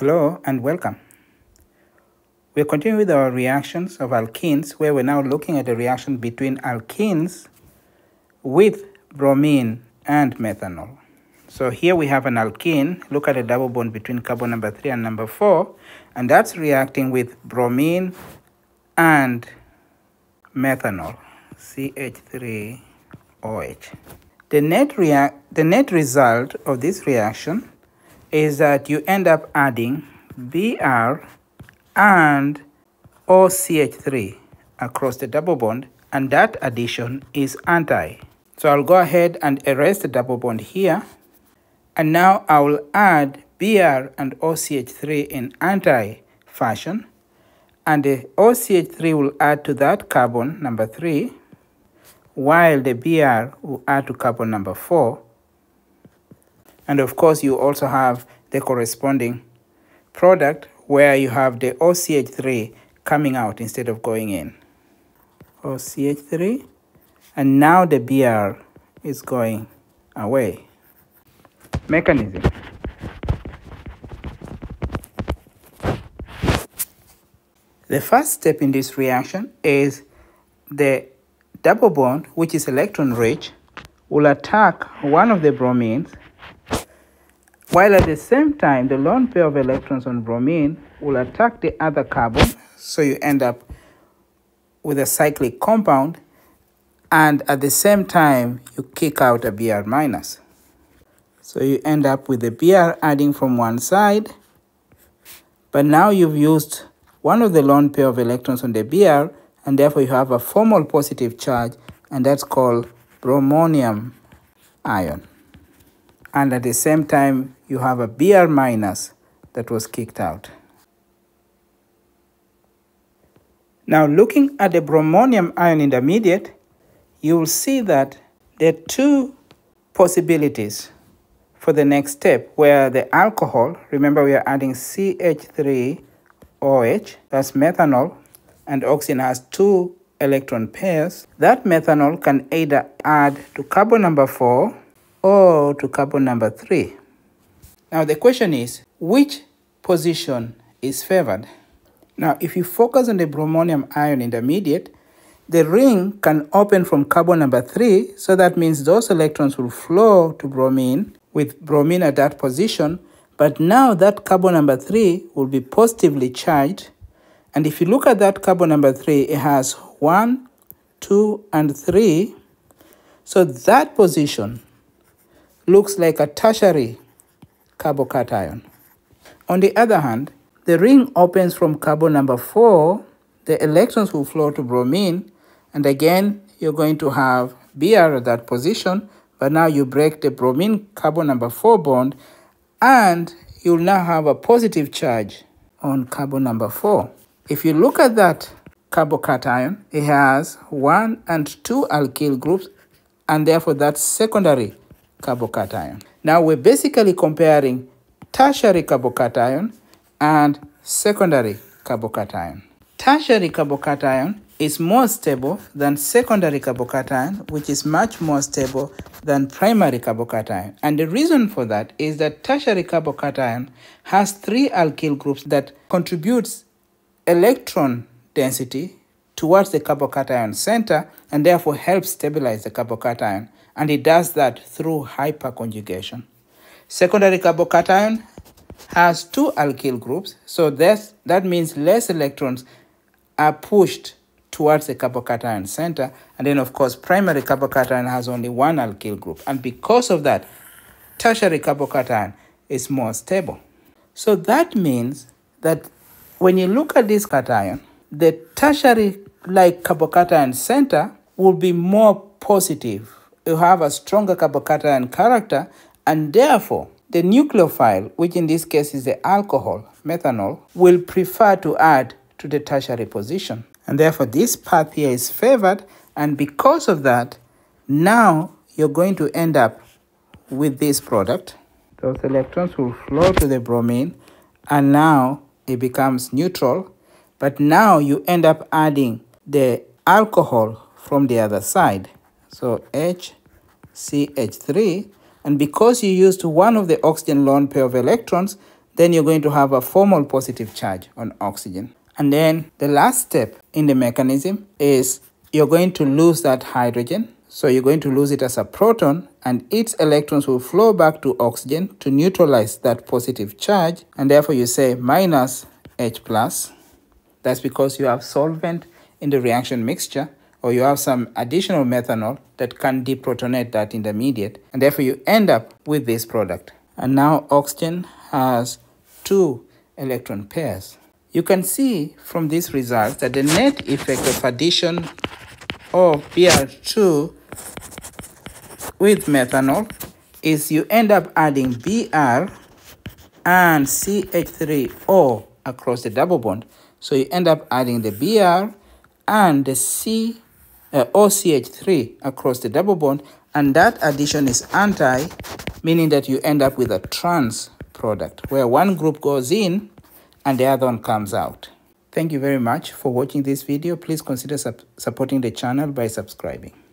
Hello and welcome. We're continuing with our reactions of alkenes, where we're now looking at a reaction between alkenes with bromine and methanol. So here we have an alkene. Look at a double bond between carbon number 3 and number 4, and that's reacting with bromine and methanol, CH3OH. The net result of this reaction is that you end up adding Br and OCH3 across the double bond, and that addition is anti. So I'll go ahead and erase the double bond here, and now I will add Br and OCH3 in anti fashion, and the OCH3 will add to that carbon number 3, while the Br will add to carbon number 4. And of course, you also have the corresponding product where you have the OCH3 coming out instead of going in. OCH3, and now the Br is going away. Mechanism. The first step in this reaction is the double bond, which is electron rich, will attack one of the bromines, while at the same time, the lone pair of electrons on bromine will attack the other carbon, so you end up with a cyclic compound, and at the same time, you kick out a Br minus. So you end up with the Br adding from one side, but now you've used one of the lone pair of electrons on the Br, and therefore you have a formal positive charge, and that's called bromonium ion. And at the same time, you have a Br minus that was kicked out. Now, looking at the bromonium ion intermediate, you will see that there are two possibilities for the next step, where the alcohol, remember we are adding CH3OH, that's methanol, and oxygen has two electron pairs. That methanol can either add to carbon number 4 or to carbon number 3. Now the question is, which position is favored? Now if you focus on the bromonium ion intermediate, the ring can open from carbon number 3, so that means those electrons will flow to bromine, with bromine at that position, but now that carbon number 3 will be positively charged, and if you look at that carbon number 3, it has 1, 2, and 3, so that position looks like a tertiary carbocation. On the other hand, the ring opens from carbon number 4, the electrons will flow to bromine, and again, you're going to have Br at that position, but now you break the bromine carbon number 4 bond, and you'll now have a positive charge on carbon number 4. If you look at that carbocation, it has 1 and 2 alkyl groups, and therefore that's secondary carbocation. Now we're basically comparing tertiary carbocation and secondary carbocation. Tertiary carbocation is more stable than secondary carbocation, which is much more stable than primary carbocation. And the reason for that is that tertiary carbocation has 3 alkyl groups that contributes electron density towards the carbocation center, and therefore helps stabilize the carbocation. And it does that through hyperconjugation. Secondary carbocation has 2 alkyl groups, so that means less electrons are pushed towards the carbocation center. And then, of course, primary carbocation has only 1 alkyl group. And because of that, tertiary carbocation is more stable. So that means that when you look at this cation, the tertiary-like carbocation center will be more positive. You have a stronger carbocation character, and therefore the nucleophile, which in this case is the alcohol, methanol, will prefer to add to the tertiary position. And therefore this path here is favored, and because of that, now you're going to end up with this product. Those electrons will flow to the bromine, and now it becomes neutral, but now you end up adding the alcohol from the other side. So HCH3, and because you used one of the oxygen lone pair of electrons, then you're going to have a formal positive charge on oxygen. And then the last step in the mechanism is you're going to lose that hydrogen. So you're going to lose it as a proton, and its electrons will flow back to oxygen to neutralize that positive charge, and therefore you say minus H+. That's because you have solvent in the reaction mixture, or you have some additional methanol that can deprotonate that intermediate, and therefore you end up with this product. And now oxygen has two electron pairs. You can see from these results that the net effect of addition of Br2 with methanol is you end up adding Br and CH3O across the double bond. So you end up adding the Br and the OCH3 across the double bond, and that addition is anti, meaning that you end up with a trans product where one group goes in and the other one comes out. Thank you very much for watching this video. Please consider supporting the channel by subscribing.